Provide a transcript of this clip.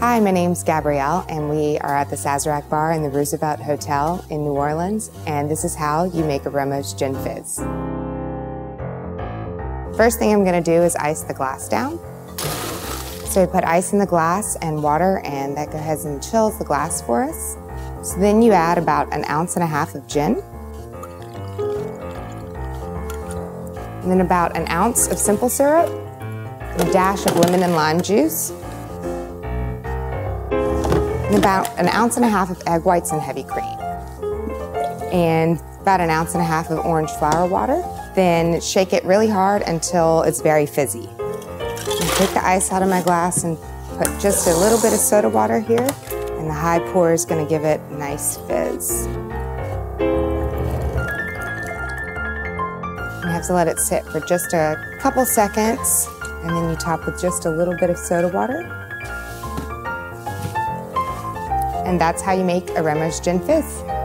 Hi, my name's Gabrielle, and we are at the Sazerac Bar in the Roosevelt Hotel in New Orleans, and this is how you make a Ramos Gin Fizz. First thing I'm gonna do is ice the glass down. So we put ice in the glass and water, and that goes ahead and chills the glass for us. So then you add about 1.5 ounces of gin, and then about 1 ounce of simple syrup, and a dash of lemon and lime juice, and about 1.5 ounces of egg whites and heavy cream, and about 1.5 ounces of orange flower water. Then shake it really hard until it's very fizzy. And take the ice out of my glass and put just a little bit of soda water here, and the high pour is going to give it a nice fizz. You have to let it sit for just a couple seconds, and then you top with just a little bit of soda water. And that's how you make a Ramos Gin Fizz.